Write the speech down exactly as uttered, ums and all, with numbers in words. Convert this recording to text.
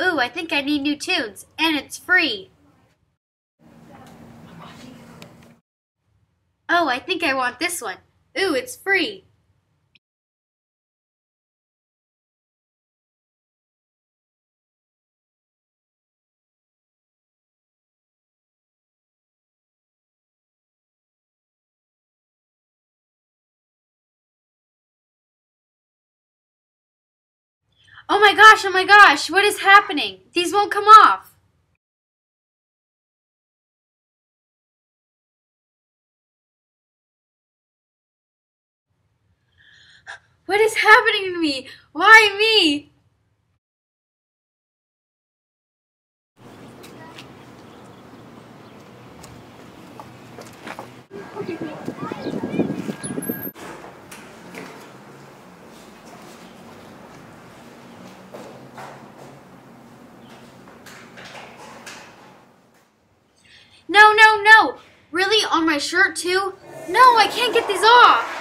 Ooh, I think I need new tunes, and it's free. Oh, I think I want this one. Ooh, it's free. Oh my gosh, oh my gosh, what is happening? These won't come off. What is happening to me? Why me? No, no, no! Really? On my shirt too? No, I can't get these off!